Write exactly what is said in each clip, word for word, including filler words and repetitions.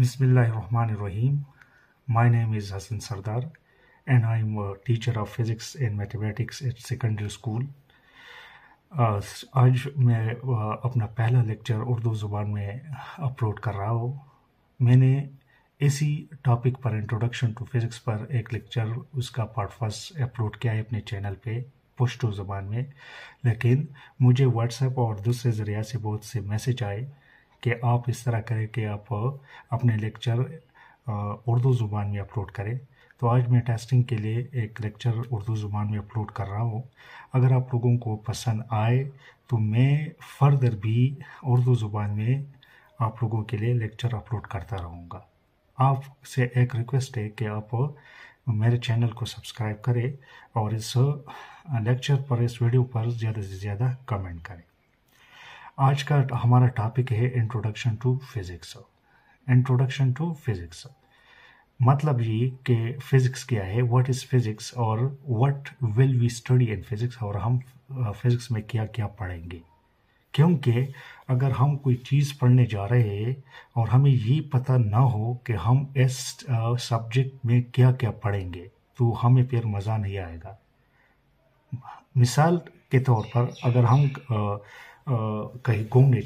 Bismillahirrahmanirrahim. My name is Hasan Sardar and I am a teacher of physics and mathematics at secondary school. uh, आज मैं uh, अपना पहला lecture Urdu ज़ुबान में upload कर रहा हूँ। मैंने इसी टॉपिक पर इंट्रोडक्शन टू फिज़िक्स पर एक लेक्चर उसका पार्ट फर्स्ट अपलोड किया है अपने चैनल पे पुश टू ज़ुबान में, लेकिन मुझे व्हाट्सएप और दूसरे ज़रिया से बहुत से मैसेज आए कि आप इस तरह करें कि आप अपने लेक्चर उर्दू ज़ुबान में अपलोड करें। तो आज मैं टेस्टिंग के लिए एक लेक्चर उर्दू ज़ुबान में अपलोड कर रहा हूँ। अगर आप लोगों को पसंद आए तो मैं फर्दर भी उर्दू ज़ुबान में आप लोगों के लिए लेक्चर अपलोड करता रहूँगा। आपसे एक रिक्वेस्ट है कि आप मेरे चैनल को सब्सक्राइब करें और इस लेक्चर पर, इस वीडियो पर ज़्यादा से ज़्यादा कमेंट करें। आज का हमारा टॉपिक है introduction to physics. Introduction to physics मतलब ये कि फ़िज़िक्स क्या है, व्हाट इज़ फिज़िक्स और what will we study in physics, और हम फिज़िक्स में क्या क्या पढ़ेंगे। क्योंकि अगर हम कोई चीज़ पढ़ने जा रहे हैं और हमें ये पता ना हो कि हम इस सब्जेक्ट में क्या क्या पढ़ेंगे तो हमें फिर मज़ा नहीं आएगा। मिसाल के तौर पर अगर हम आ, Uh, कहीं घूमने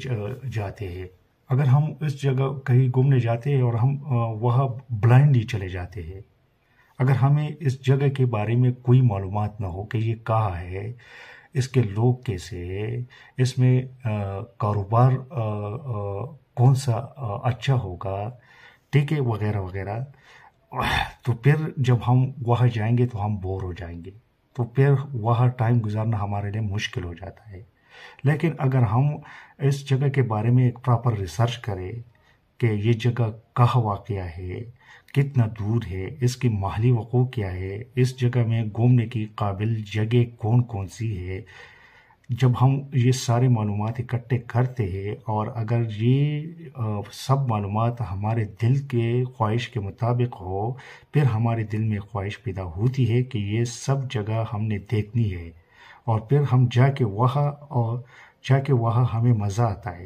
जाते हैं, अगर हम इस जगह कहीं घूमने जाते हैं और हम uh, वहाँ ब्लाइंडली चले जाते हैं, अगर हमें इस जगह के बारे में कोई मालूमात ना हो कि ये कहाँ है, इसके लोग कैसे हैं, इसमें uh, कारोबार uh, uh, कौन सा uh, अच्छा होगा, ठीक है, वगैरह वगैरह, तो फिर जब हम वहाँ जाएंगे तो हम बोर हो जाएंगे, तो फिर वहाँ टाइम गुजारना हमारे लिए मुश्किल हो जाता है। लेकिन अगर हम इस जगह के बारे में एक प्रॉपर रिसर्च करें कि ये जगह कहाँ वाक़या है, कितना दूर है, इसकी माहली वक़ू क्या है, इस जगह में घूमने की काबिल जगह कौन कौन सी है, जब हम ये सारे मालूमात इकट्ठे करते हैं और अगर ये आ, सब मालूमात हमारे दिल के ख्वाहिश के मुताबिक हो, फिर हमारे दिल में ख्वाहिश पैदा होती है कि ये सब जगह हमने देखनी है और फिर हम जाके वहाँ और जाके वहाँ हमें मज़ा आता है,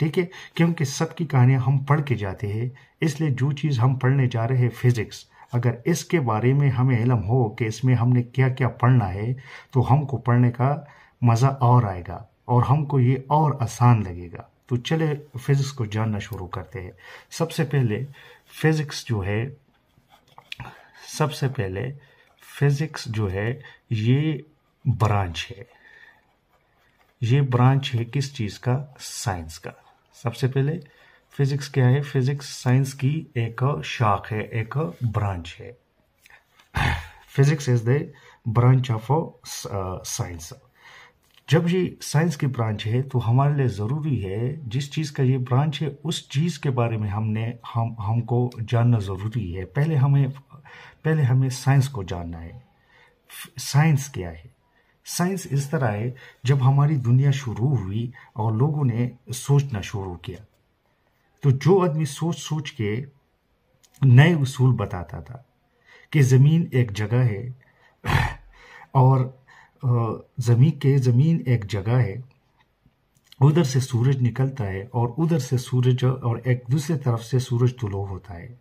ठीक है। क्योंकि सबकी कहानियाँ हम पढ़ के जाते हैं, इसलिए जो चीज़ हम पढ़ने जा रहे हैं फिज़िक्स, अगर इसके बारे में हमें इल्म हो कि इसमें हमने क्या क्या पढ़ना है तो हमको पढ़ने का मज़ा और आएगा और हमको ये और आसान लगेगा। तो चले फिज़िक्स को जानना शुरू करते हैं। सबसे पहले फिज़िक्स जो है सबसे पहले फिज़िक्स जो है ये ब्रांच है, ये ब्रांच है किस चीज़ का? साइंस का। सबसे पहले फिज़िक्स क्या है? फिज़िक्स साइंस की एक शाख है, एक ब्रांच है। Physics is the branch of science. जब ये साइंस की ब्रांच है तो हमारे लिए ज़रूरी है जिस चीज़ का ये ब्रांच है उस चीज़ के बारे में हमने हम हमको जानना ज़रूरी है। पहले हमें पहले हमें साइंस को जानना है। साइंस क्या है? साइंस इस तरह है, जब हमारी दुनिया शुरू हुई और लोगों ने सोचना शुरू किया तो जो आदमी सोच सोच के नए उसूल बताता था कि ज़मीन एक जगह है और ज़मीन के ज़मीन एक जगह है, उधर से सूरज निकलता है और उधर से सूरज और एक दूसरे तरफ से सूरज तुलो होता है,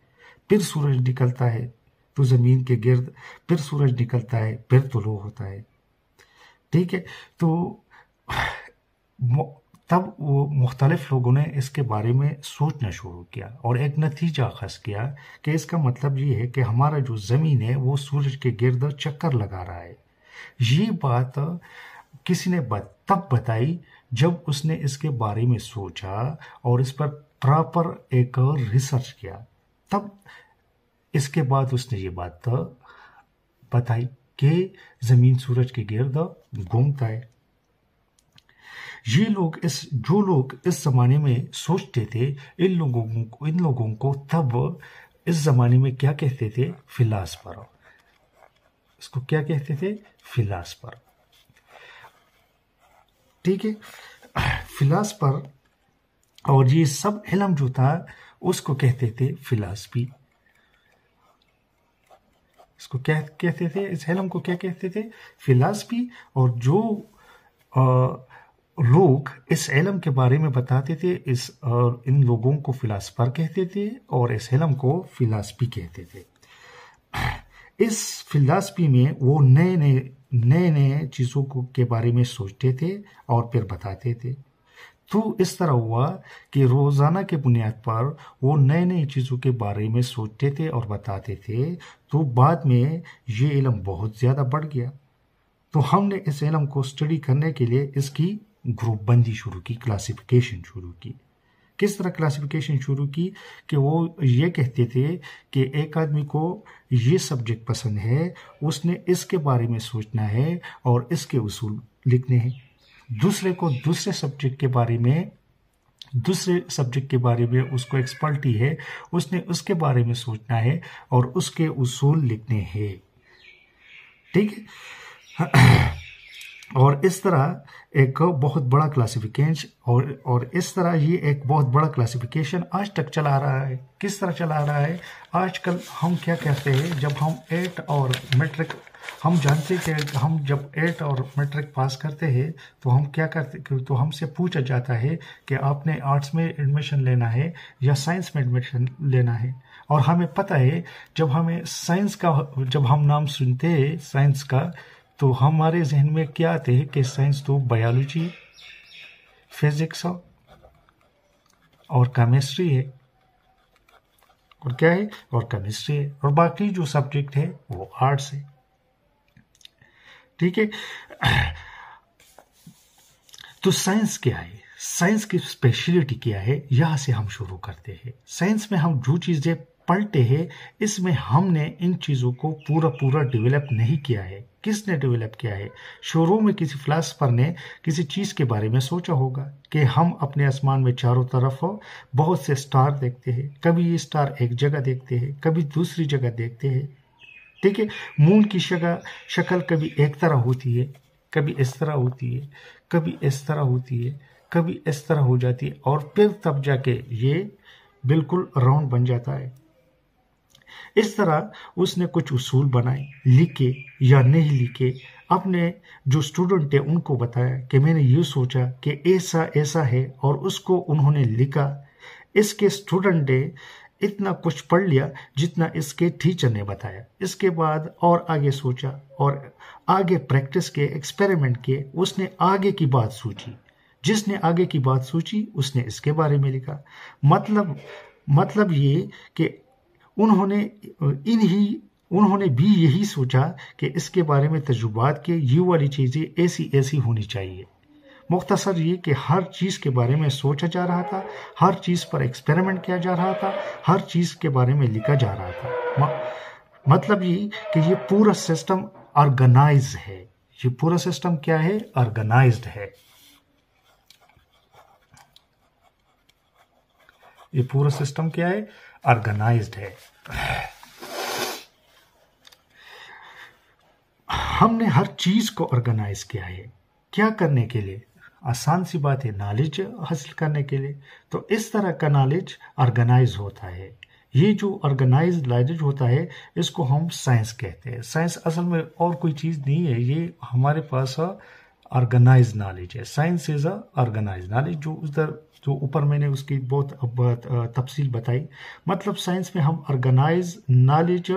फिर सूरज निकलता है तो ज़मीन के गिर्द, फिर सूरज निकलता है, फिर तुलो होता है, ठीक है। तो तब वो मुख्तलिफ लोगों ने इसके बारे में सोचना शुरू किया और एक नतीजा अखज़ किया कि इसका मतलब ये है कि हमारा जो ज़मीन है वो सूरज के गिर्द चक्कर लगा रहा है। ये बात किसी ने बत, तब बताई जब उसने इसके बारे में सोचा और इस पर प्रॉपर एक रिसर्च किया, तब इसके बाद उसने ये बात बताई कि ज़मीन सूरज के गिर्द घूमता है। ये लोग इस जो लोग इस ज़माने में सोचते थे, इन लोगों को इन लोगों को तब इस ज़माने में क्या कहते थे? फिलासफर। इसको क्या कहते थे? फिलासफर, ठीक है, फिलासफर। और ये सब इल्म जो था उसको कहते थे फिलासफी। इसको क्या कहते थे? इस इल्म को क्या कहते थे? फिलासफी। और जो आ, लोग इस इल्म के बारे में बताते थे, इस और इन लोगों को फिलासफर कहते थे और इस इल्म को फिलासफी कहते थे। इस फिलासफी में वो नए नए नए नए चीज़ों को के बारे में सोचते थे और फिर बताते थे। तो इस तरह हुआ कि रोज़ाना के बुनियाद पर वो नए नई चीज़ों के बारे में सोचते थे और बताते थे। तो बाद में ये इल्म बहुत ज़्यादा बढ़ गया। तो हमने इस इल्म को स्टडी करने के लिए इसकी ग्रुप बंदी शुरू की, क्लासिफिकेशन शुरू की। किस तरह क्लासिफिकेशन शुरू की कि वो ये कहते थे कि एक आदमी को ये सब्जेक्ट पसंद है, उसने इसके बारे में सोचना है और इसके उसूल लिखने हैं। दूसरे को दूसरे सब्जेक्ट के बारे में दूसरे सब्जेक्ट के बारे में उसको एक्सपर्टी है, उसने उसके बारे में सोचना है और उसके उसूल लिखने हैं। ठीक है। और इस तरह एक बहुत बड़ा क्लासिफिकेशन और और इस तरह ये एक बहुत बड़ा क्लासिफिकेशन आज तक चला रहा है। किस तरह चला रहा है? आजकल हम क्या कहते हैं, जब हम एट और मैट्रिक हम जानते थे, हम जब एट और मैट्रिक पास करते हैं तो हम क्या करते, तो हमसे पूछा जाता है कि आपने आर्ट्स में एडमिशन लेना है या साइंस में एडमिशन लेना है। और हमें पता है जब हमें साइंस का, जब हम नाम सुनते हैं साइंस का, तो हमारे जहन में क्या आते हैं कि साइंस तो बायोलॉजी, फिजिक्स और केमिस्ट्री है, और क्या है, और केमिस्ट्री है, और बाकी जो सब्जेक्ट है वो आर्ट्स है। ठीक है। तो साइंस क्या है, साइंस की स्पेशलिटी क्या है, यहां से हम शुरू करते हैं। साइंस में हम जो चीजें पलटे हैं, इसमें हमने इन चीज़ों को पूरा पूरा डेवलप नहीं किया है। किसने डेवलप किया है? शुरू में किसी फिलासफर ने किसी चीज़ के बारे में सोचा होगा कि हम अपने आसमान में चारों तरफ बहुत से स्टार देखते हैं, कभी ये स्टार एक जगह देखते हैं, कभी दूसरी जगह देखते हैं। ठीक है। मून की जगह शक्ल कभी एक तरह होती है, कभी इस तरह होती है, कभी इस तरह होती है, कभी इस तरह हो जाती है, और फिर तब जाके ये बिल्कुल राउंड बन जाता है। इस तरह उसने कुछ उसूल बनाए, लिखे या नहीं लिखे, अपने जो स्टूडेंट है उनको बताया कि मैंने ये सोचा कि ऐसा ऐसा है, और उसको उन्होंने लिखा। इसके स्टूडेंट ने इतना कुछ पढ़ लिया जितना इसके टीचर ने बताया। इसके बाद और आगे सोचा और आगे प्रैक्टिस के, एक्सपेरिमेंट के, उसने आगे की बात सोची। जिसने आगे की बात सोची उसने इसके बारे में लिखा। मतलब मतलब ये कि उन्होंने इन्हीं उन्होंने भी यही सोचा कि इसके बारे में तजुर्बात के ये वाली चीज़ें ऐसी ऐसी होनी चाहिए। मुख्तसर ये कि हर चीज़ के बारे में सोचा जा रहा था, हर चीज़ पर एक्सपेरिमेंट किया जा रहा था, हर चीज़ के बारे में लिखा जा रहा था। मतलब ये कि ये पूरा सिस्टम ऑर्गेनाइज है। ये पूरा सिस्टम क्या है? ऑर्गेनाइज्ड है। ये पूरा सिस्टम क्या है? ऑर्गेनाइज्ड है। हमने हर चीज को ऑर्गेनाइज किया है। क्या करने के लिए? आसान सी बात है, नॉलेज हासिल करने के लिए। तो इस तरह का नॉलेज ऑर्गेनाइज होता है। ये जो ऑर्गेनाइज नॉलेज होता है इसको हम साइंस कहते हैं। साइंस असल में और कोई चीज नहीं है, ये हमारे पास ऑर्गेनाइज नॉलेज है। Science is a organise knowledge, जो उधर जो ऊपर मैंने उसकी बहुत तफसील बताई। मतलब साइंस में हम ऑर्गेनाइज नॉलेज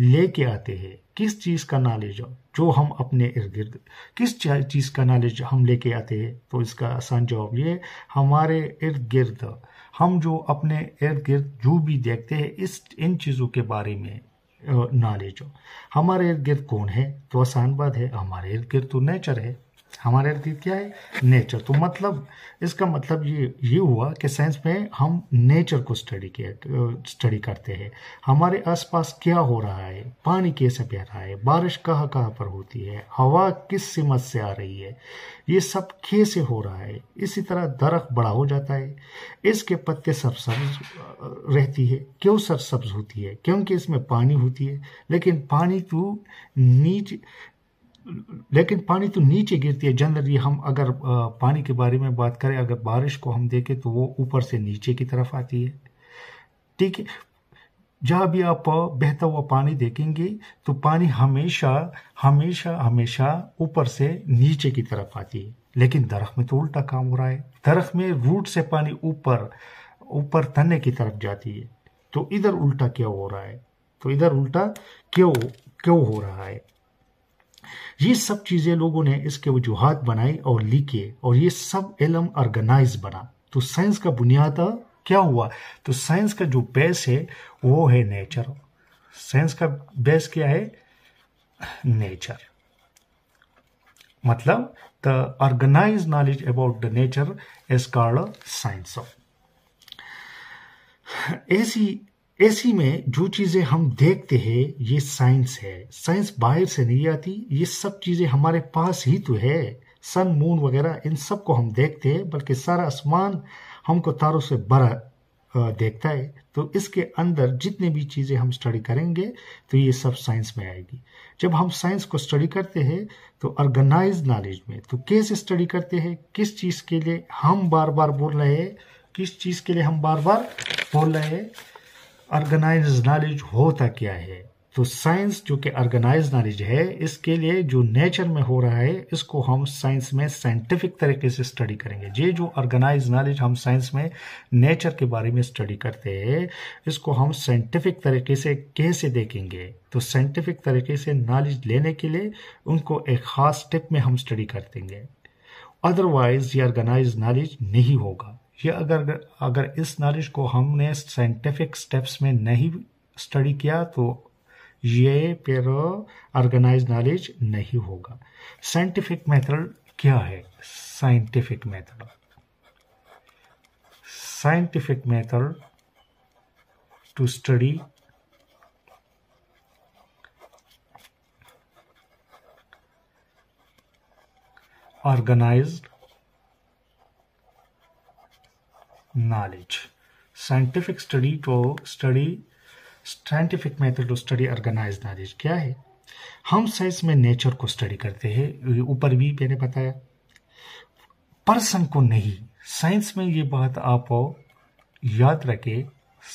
लेके आते हैं। किस चीज़ का नॉलेज? जो हम अपने इर्द गिर्द, किस चीज़ का नॉलेज हम लेके आते हैं? तो इसका आसान जवाब ये, हमारे इर्द गिर्द, हम जो अपने इर्द गिर्द जो भी देखते हैं, इस इन चीज़ों के बारे में नॉलेज। हमारे इर्द गिर्द कौन है? तो आसान बात है, हमारे इर्द गिर्द तो नेचर है। हमारे इर्द क्या है? नेचर। तो मतलब इसका मतलब ये ये हुआ कि साइंस में हम नेचर को स्टडी किया स्टडी करते हैं। हमारे आसपास क्या हो रहा है, पानी कैसे बह रहा है, बारिश कहाँ कहाँ पर होती है, हवा किस सीमा से आ रही है, ये सब कैसे हो रहा है। इसी तरह दरख्त बड़ा हो जाता है, इसके पत्ते सरसब्ज रहती है। क्यों सरसब्ज होती है? क्योंकि इसमें पानी होती है। लेकिन पानी तो नीचे लेकिन पानी तो नीचे गिरती है जनरली। हम अगर पानी के बारे में बात करें, अगर बारिश को हम देखें तो वो ऊपर से नीचे की तरफ आती है। ठीक है। जहाँ भी आप बहता हुआ पानी देखेंगे तो पानी हमेशा हमेशा हमेशा ऊपर से नीचे की तरफ आती है। लेकिन दरख्त में तो उल्टा काम हो रहा है। दरख्त में रूट से पानी ऊपर ऊपर तने की तरफ जाती है, तो इधर उल्टा क्यों हो रहा है, तो इधर उल्टा क्यों क्यों हो रहा है। ये सब चीज़ें लोगों ने इसके वजूहात बनाई और लिखे और ये सब इलम ऑर्गेनाइज बना। तो साइंस का बुनियाद क्या हुआ, तो साइंस का जो बेस है वो है नेचर। साइंस का बेस क्या है, नेचर। मतलब the organise knowledge about the nature is called science. ऐसी ऐसी में जो चीज़ें हम देखते हैं ये साइंस है। साइंस बाहर से नहीं आती, ये सब चीज़ें हमारे पास ही तो है। सन मून वगैरह इन सब को हम देखते हैं, बल्कि सारा आसमान हमको तारों से भरा देखता है। तो इसके अंदर जितने भी चीज़ें हम स्टडी करेंगे तो ये सब साइंस में आएगी। जब हम साइंस को स्टडी करते हैं तो ऑर्गेनाइज नॉलेज में, तो कैसे स्टडी करते हैं, किस चीज़ के लिए हम बार बार बोल रहे हैं, किस चीज़ के लिए हम बार बार बोल रहे हैं, ऑर्गेनाइज नॉलेज होता क्या है। तो साइंस जो कि ऑर्गेनाइज नॉलेज है, इसके लिए जो नेचर में हो रहा है इसको हम साइंस में साइंटिफिक तरीके से स्टडी करेंगे। ये जो ऑर्गेनाइज नॉलेज हम साइंस में नेचर के बारे में स्टडी करते हैं, इसको हम साइंटिफिक तरीके से कैसे देखेंगे। तो साइंटिफिक तरीके से नॉलेज लेने के लिए उनको एक ख़ास स्टेप में हम स्टडी करतेंगे, अदरवाइज ये ऑर्गेनाइज नॉलेज नहीं होगा। ये अगर अगर इस नॉलेज को हमने साइंटिफिक स्टेप्स में नहीं स्टडी किया तो ये फिर ऑर्गेनाइज नॉलेज नहीं होगा। साइंटिफिक मेथड क्या है, scientific method scientific method to study organised knowledge scientific study to study scientific method to study organized knowledge क्या है। हम साइंस में नेचर को स्टडी करते हैं, ऊपर भी मैंने बताया, पर्सन को नहीं। साइंस में ये बात आप याद रखें,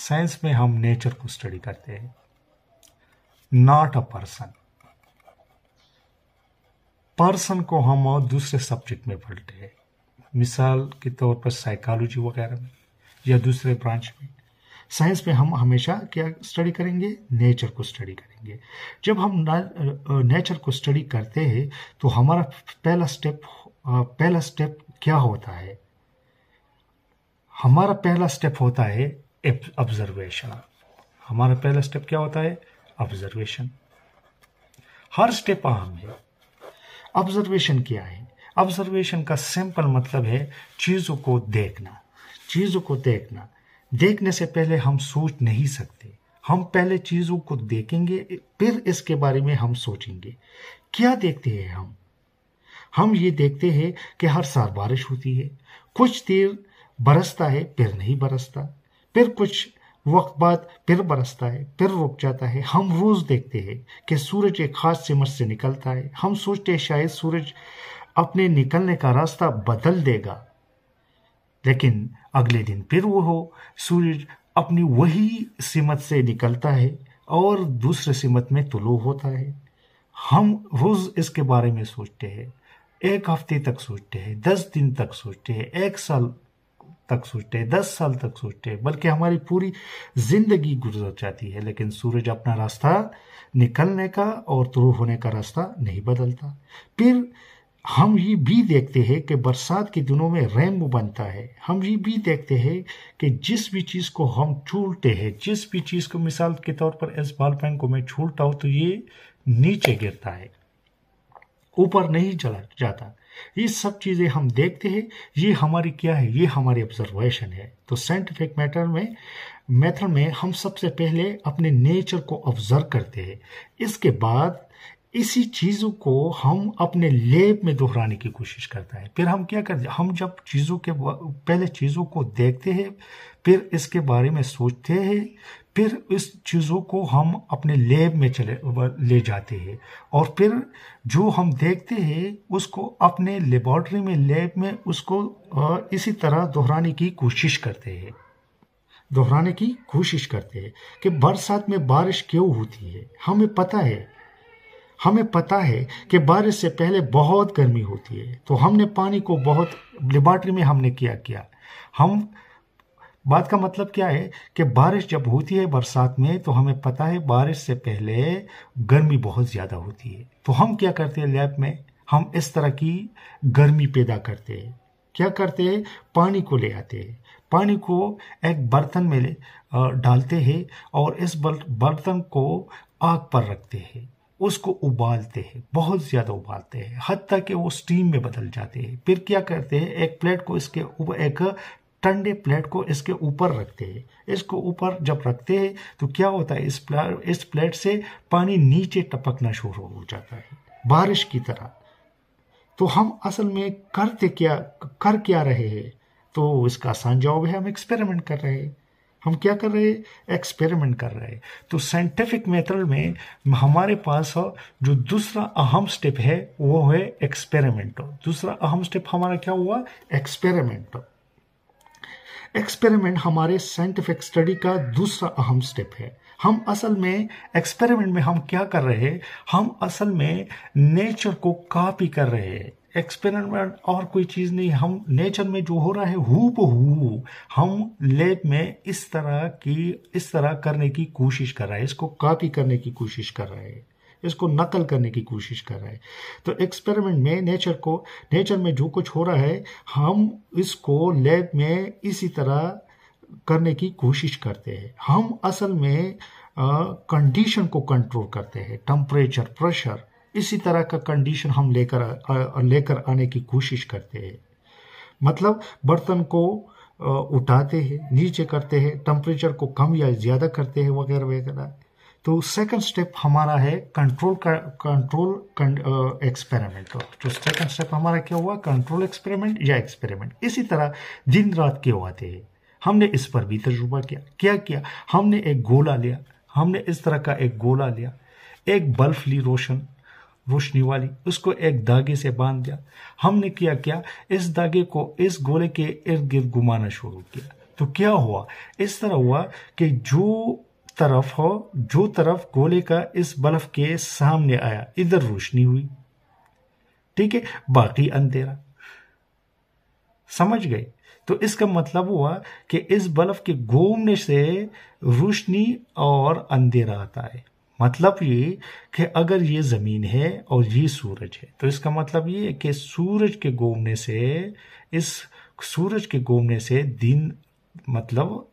साइंस में हम नेचर को स्टडी करते हैं, नॉट अ पर्सन। पर्सन को हम और दूसरे सब्जेक्ट में पढ़ते हैं, मिसाल के तौर पर साइकोलॉजी वगैरह में या दूसरे ब्रांच में। साइंस में हम हमेशा क्या स्टडी करेंगे, नेचर को स्टडी करेंगे। जब हम नेचर को स्टडी करते हैं तो हमारा पहला स्टेप पहला स्टेप क्या होता है, हमारा पहला स्टेप होता है ऑब्जर्वेशन। हमारा पहला स्टेप क्या होता है, ऑब्जर्वेशन। हर स्टेप अहम है। ऑब्जर्वेशन क्या है, ऑब्जर्वेशन का सिंपल मतलब है चीज़ों को देखना। चीज़ों को देखना, देखने से पहले हम सोच नहीं सकते। हम पहले चीज़ों को देखेंगे फिर इसके बारे में हम सोचेंगे। क्या देखते हैं हम हम ये देखते हैं कि हर साल बारिश होती है, कुछ देर बरसता है फिर नहीं बरसता, फिर कुछ वक्त बाद फिर बरसता है फिर रुक जाता है। हम रोज़ देखते हैं कि सूरज एक खास सिमट से निकलता है, हम सोचते हैं शायद सूरज अपने निकलने का रास्ता बदल देगा, लेकिन अगले दिन फिर वो हो सूरज अपनी वही सिमत से निकलता है और दूसरे सिमत में तुलू होता है। हम रोज़ इसके बारे में सोचते हैं, एक हफ्ते तक सोचते हैं, दस दिन तक सोचते हैं, एक साल तक सोचते हैं, दस साल तक सोचते हैं, बल्कि हमारी पूरी जिंदगी गुजर जाती है, लेकिन सूरज अपना रास्ता निकलने का और तुलू होने का रास्ता नहीं बदलता। फिर हम ये भी देखते हैं कि बरसात के दिनों में रेनबो बनता है। हम ये भी देखते हैं कि जिस भी चीज़ को हम छूलते हैं, जिस भी चीज़ को, मिसाल के तौर पर इस बॉल पेन को मैं छूलता हूँ तो ये नीचे गिरता है, ऊपर नहीं चला जाता। ये सब चीज़ें हम देखते हैं, ये हमारी क्या है, ये हमारी ऑब्जर्वेशन है। तो साइंटिफिक मैटर में मैथड में हम सबसे पहले अपने नेचर को ऑब्जर्व करते हैं, इसके बाद इसी चीज़ों को हम अपने लैब में दोहराने की कोशिश करता है। फिर हम क्या करते हैं, हम जब चीज़ों के पहले चीज़ों को देखते हैं, फिर इसके बारे में सोचते हैं, फिर इस चीज़ों को हम अपने लैब में चले ले जाते हैं और फिर जो हम देखते हैं उसको अपने लेबॉर्ट्री में, लैब में उसको इसी तरह दोहराने की कोशिश करते हैं दोहराने की कोशिश करते हैं कि बरसात में बारिश क्यों होती है। हमें पता है, हमें पता है कि बारिश से पहले बहुत गर्मी होती है, तो हमने पानी को बहुत लेबॉर्ट्री में हमने क्या किया, हम बात का मतलब क्या है कि बारिश जब होती है बरसात में तो हमें पता है बारिश से पहले गर्मी बहुत ज़्यादा होती है, तो हम क्या करते हैं लैब में, हम इस तरह की गर्मी पैदा करते हैं। क्या करते हैं, पानी को ले आते हैं, पानी को एक बर्तन में ले डालते हैं और इस बर्तन को आग पर रखते हैं, उसको उबालते हैं, बहुत ज़्यादा उबालते हैं हत्ता कि वो स्टीम में बदल जाते हैं। फिर क्या करते हैं, एक प्लेट को इसके ऊपर, एक ठंडे प्लेट को इसके ऊपर रखते हैं, इसको ऊपर जब रखते हैं तो क्या होता है, इस प्लेट इस प्लेट से पानी नीचे टपकना शुरू हो जाता है बारिश की तरह। तो हम असल में करते क्या कर क्या रहे हैं, तो इसका आसान जवाब है हम एक्सपेरिमेंट कर रहे हैं। हम क्या कर रहे हैं, एक्सपेरिमेंट कर रहे हैं। तो साइंटिफिक मेथड में हमारे पास जो दूसरा अहम स्टेप है वो है एक्सपेरिमेंट। दूसरा अहम स्टेप हमारा क्या हुआ, एक्सपेरिमेंट। एक्सपेरिमेंट हमारे साइंटिफिक स्टडी का दूसरा अहम स्टेप है। हम असल में एक्सपेरिमेंट में हम क्या कर रहे हैं, हम असल में नेचर को कॉपी कर रहे हैं। एक्सपेरिमेंट और कोई चीज़ नहीं, हम नेचर में जो हो रहा है हूबहू हम लैब में इस तरह की इस तरह करने की कोशिश कर रहे हैं, इसको कॉपी करने की कोशिश कर रहे हैं, इसको नकल करने की कोशिश कर रहे हैं। तो एक्सपेरिमेंट में नेचर को, नेचर में जो कुछ हो रहा है हम इसको लैब में इसी तरह करने की कोशिश करते हैं। हम असल में कंडीशन को कंट्रोल करते हैं, टेम्परेचर, प्रेशर, इसी तरह का कंडीशन हम लेकर लेकर आने की कोशिश करते हैं। मतलब बर्तन को आ, उठाते हैं, नीचे करते हैं, टेम्परेचर को कम या ज़्यादा करते हैं वगैरह वगैरह। तो सेकंड स्टेप हमारा है कंट्रोल का कंट्रोल एक्सपेरिमेंट। तो सेकंड स्टेप हमारा क्या हुआ, कंट्रोल एक्सपेरिमेंट या एक्सपेरिमेंट। इसी तरह दिन रात क्यों आते हैं, हमने इस पर भी तजुर्बा किया। क्या किया, हमने एक गोला लिया, हमने इस तरह का एक गोला लिया, एक बल्ब ली रोशन रोशनी वाली, उसको एक धागे से बांध दिया। हमने क्या किया, इस धागे को इस गोले के इर्द गिर्द घुमाना शुरू किया। तो क्या हुआ, इस तरह हुआ कि जो तरफ हो जो तरफ गोले का इस बल्ब के सामने आया इधर रोशनी हुई, ठीक है, बाकी अंधेरा। समझ गए? तो इसका मतलब हुआ कि इस बल्ब के घूमने से रोशनी और अंधेरा आता है। मतलब ये कि अगर ये ज़मीन है और ये सूरज है, तो इसका मतलब ये है कि सूरज के घूमने से इस सूरज के घूमने से दिन मतलब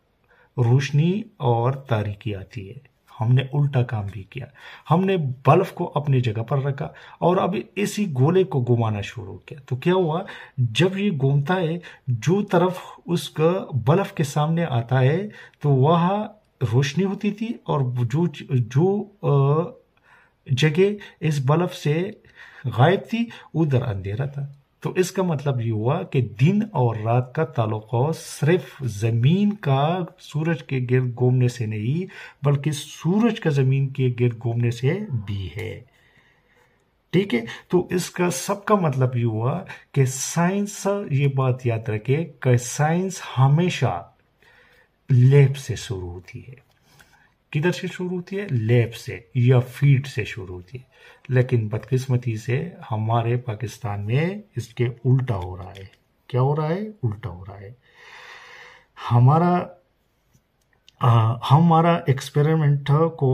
रोशनी और तारीकी आती है। हमने उल्टा काम भी किया, हमने बल्ब को अपनी जगह पर रखा और अब इसी गोले को घुमाना शुरू किया। तो क्या हुआ, जब ये घूमता है जो तरफ उसका बल्ब के सामने आता है तो वह रोशनी होती थी और जो जो जगह इस बल्ब से गायब थी उधर अंधेरा था। तो इसका मतलब ये हुआ कि दिन और रात का ताल्लुक सिर्फ ज़मीन का सूरज के गिर्द घूमने से नहीं बल्कि सूरज का ज़मीन के गिर्द घूमने से भी है, ठीक है। तो इसका सबका मतलब ये हुआ कि साइंस ये बात याद रखे कि साइंस हमेशा लैब से शुरू होती है। किधर से शुरू होती है, लैब से या फील्ड से शुरू होती है। लेकिन बदकिस्मती से हमारे पाकिस्तान में इसके उल्टा हो रहा है। क्या हो रहा है, उल्टा हो रहा है। हमारा आ, हमारा एक्सपेरिमेंट को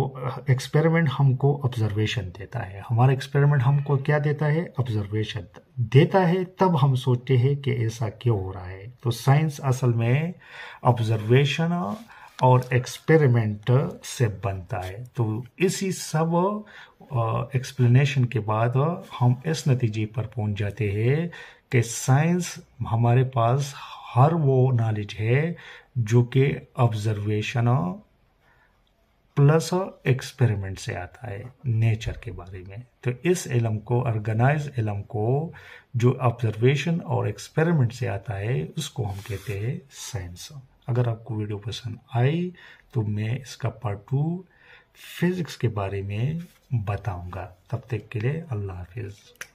एक्सपेरिमेंट हमको ऑब्जर्वेशन देता है, हमारा एक्सपेरिमेंट हमको क्या देता है, ऑब्जर्वेशन देता है, तब हम सोचते हैं कि ऐसा क्यों हो रहा है। तो साइंस असल में ऑब्जर्वेशन और एक्सपेरिमेंट से बनता है। तो इसी सब एक्सप्लेनेशन के बाद हम इस नतीजे पर पहुंच जाते हैं कि साइंस हमारे पास हर वो नॉलेज है जो कि ऑब्जर्वेशन प्लस एक्सपेरिमेंट से आता है नेचर के बारे में। तो इस इलम को, ऑर्गेनाइज इलम को जो ऑब्जर्वेशन और एक्सपेरिमेंट से आता है उसको हम कहते हैं साइंस। अगर आपको वीडियो पसंद आई तो मैं इसका पार्ट टू फिज़िक्स के बारे में बताऊंगा। तब तक के लिए अल्लाह हाफिज़।